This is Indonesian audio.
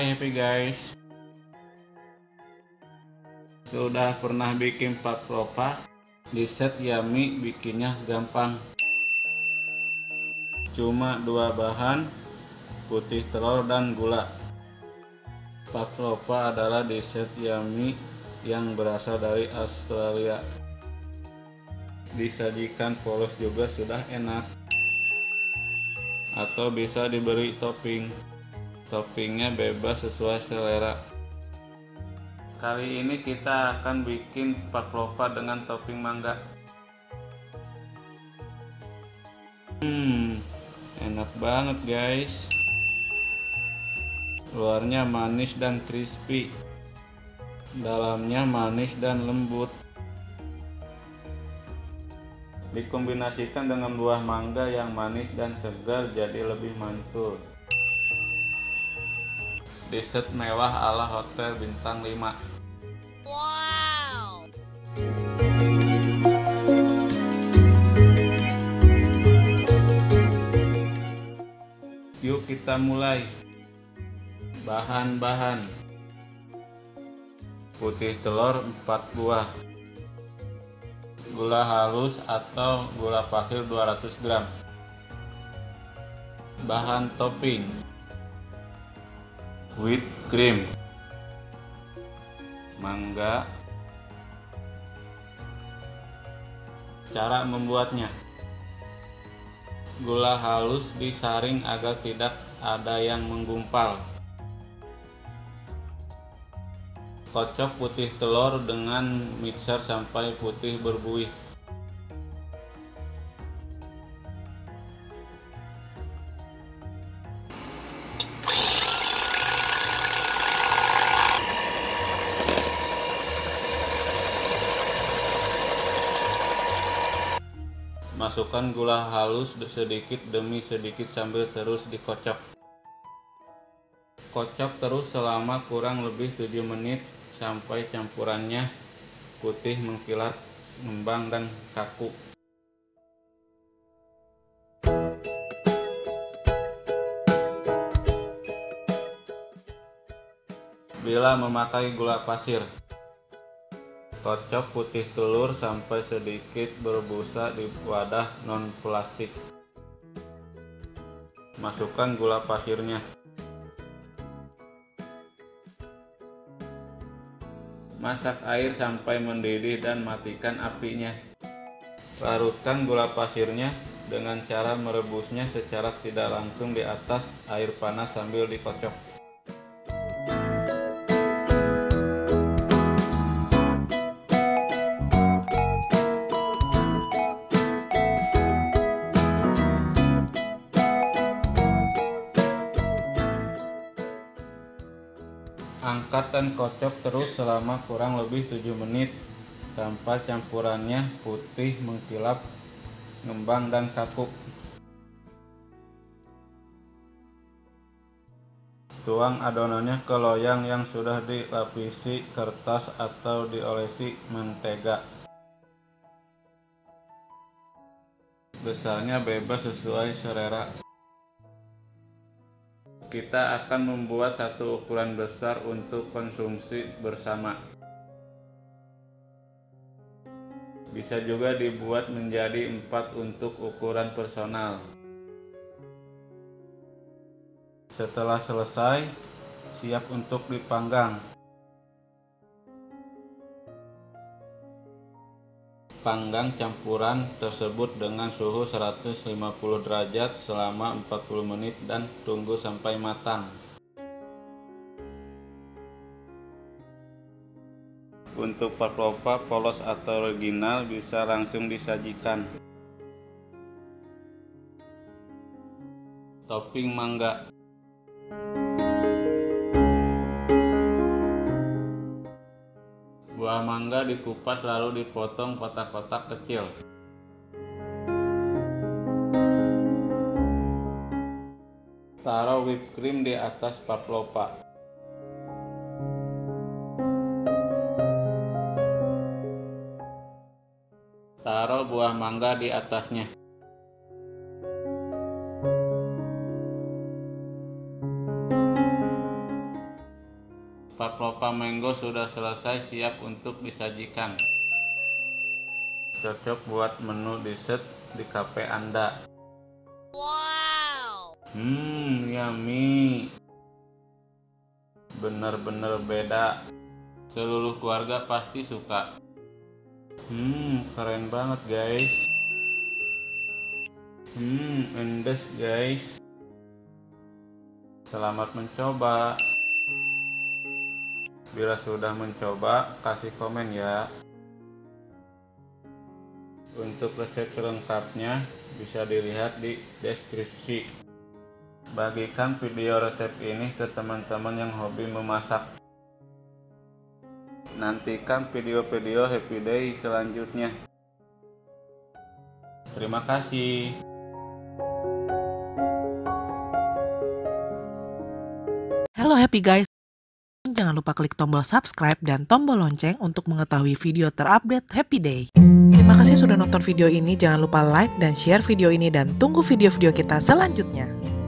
happy guys. Sudah pernah bikin pavlova di set Yummy, bikinnya gampang, cuma dua bahan, putih telur dan gula. Pavlova adalah dessert Yummy yang berasal dari Australia. Disajikan polos juga sudah enak, atau bisa diberi topping. Toppingnya bebas sesuai selera. Kali ini kita akan bikin pavlova dengan topping mangga. Enak banget guys. Luarnya manis dan crispy, dalamnya manis dan lembut. Dikombinasikan dengan buah mangga yang manis dan segar, jadi lebih mantul. Dessert mewah ala hotel bintang 5. Yuk kita mulai. Bahan-bahan: putih telur 4 buah, gula halus atau gula pasir 200 gram. Bahan topping: whipped cream, mangga. Cara membuatnya: gula halus disaring agar tidak ada yang menggumpal. Kocok putih telur dengan mixer sampai putih berbuih. Masukkan gula halus sedikit demi sedikit sambil terus dikocok. Kocok terus selama kurang lebih 7 menit sampai campurannya putih mengkilat, ngembang dan kaku. Bila memakai gula pasir, kocok putih telur sampai sedikit berbusa di wadah non plastik. Masukkan gula pasirnya. Masak air sampai mendidih dan matikan apinya. Larutkan gula pasirnya dengan cara merebusnya secara tidak langsung di atas air panas sambil dikocok. Angkat dan kocok terus selama kurang lebih 7 menit sampai campurannya putih mengkilap, ngembang dan kaku. Tuang adonannya ke loyang yang sudah dilapisi kertas atau diolesi mentega. Besarnya bebas sesuai selera. Kita akan membuat satu ukuran besar untuk konsumsi bersama. Bisa juga dibuat menjadi 4 untuk ukuran personal. Setelah selesai, siap untuk dipanggang. Panggang campuran tersebut dengan suhu 150 derajat selama 40 menit dan tunggu sampai matang. Untuk pavlova polos atau original bisa langsung disajikan. Topping mangga. Buah mangga dikupas lalu dipotong kotak-kotak kecil. Taruh whipped cream di atas pavlova. Taruh buah mangga di atasnya. Pavlova mango sudah selesai, siap untuk disajikan. Cocok buat menu dessert di kafe Anda. Wow. Yummy. Bener-bener beda. Seluruh keluarga pasti suka. Keren banget guys. Endes guys. Selamat mencoba. Bila sudah mencoba, kasih komen ya. Untuk resep lengkapnya bisa dilihat di deskripsi. Bagikan video resep ini ke teman-teman yang hobi memasak. Nantikan video-video Happy Day selanjutnya. Terima kasih. Halo Happy Guys, jangan lupa klik tombol subscribe dan tombol lonceng untuk mengetahui video terupdate Happy Day. Terima kasih sudah nonton video ini, jangan lupa like dan share video ini dan tunggu video-video kita selanjutnya.